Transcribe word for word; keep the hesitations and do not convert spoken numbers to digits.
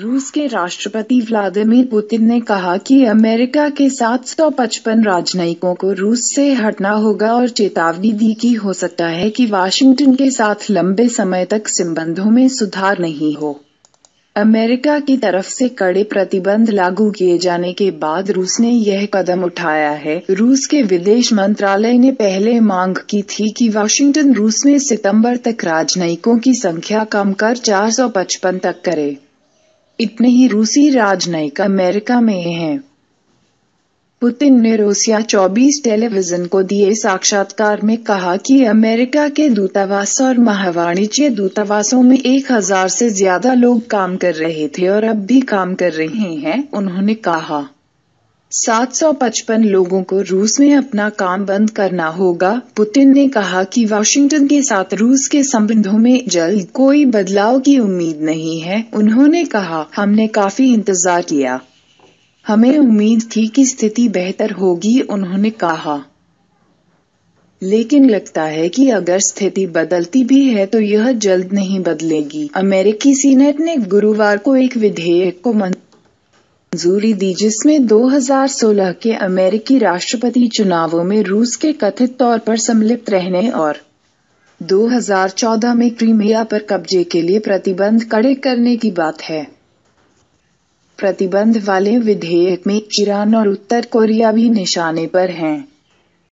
रूस के राष्ट्रपति व्लादिमीर पुतिन ने कहा कि अमेरिका के सात सौ पचपन राजनयिकों को रूस से हटना होगा और चेतावनी दी कि हो सकता है कि वाशिंगटन के साथ लंबे समय तक संबंधों में सुधार नहीं हो। अमेरिका की तरफ से कड़े प्रतिबंध लागू किए जाने के बाद रूस ने यह कदम उठाया है। रूस के विदेश मंत्रालय ने पहले मांग की थी कि वाशिंगटन रूस में सितंबर तक राजनयिकों की संख्या कम कर चार सौ पचपन तक करे। इतने ही रूसी राजनयिक अमेरिका में हैं। पुतिन ने रूसिया चौबीस टेलीविजन को दिए साक्षात्कार में कहा कि अमेरिका के दूतावास और महावाणिज्य दूतावासों में एक हजार से ज्यादा लोग काम कर रहे थे और अब भी काम कर रहे हैं। उन्होंने कहा सात सौ पचपन लोगों को रूस में अपना काम बंद करना होगा। पुतिन ने कहा कि वाशिंगटन के साथ रूस के संबंधों में जल्द कोई बदलाव की उम्मीद नहीं है। उन्होंने कहा हमने काफी इंतजार किया, हमें उम्मीद थी कि स्थिति बेहतर होगी। उन्होंने कहा लेकिन लगता है कि अगर स्थिति बदलती भी है तो यह जल्द नहीं बदलेगी। अमेरिकी सीनेट ने गुरुवार को एक विधेयक को मंजूरी दी जिसमें दो हज़ार सोलह के अमेरिकी राष्ट्रपति चुनावों में रूस के कथित तौर पर सम्मिलित रहने और दो हज़ार चौदह में क्रीमिया पर कब्जे के लिए प्रतिबंध कड़े करने की बात है। प्रतिबंध वाले विधेयक में ईरान और उत्तर कोरिया भी निशाने पर हैं।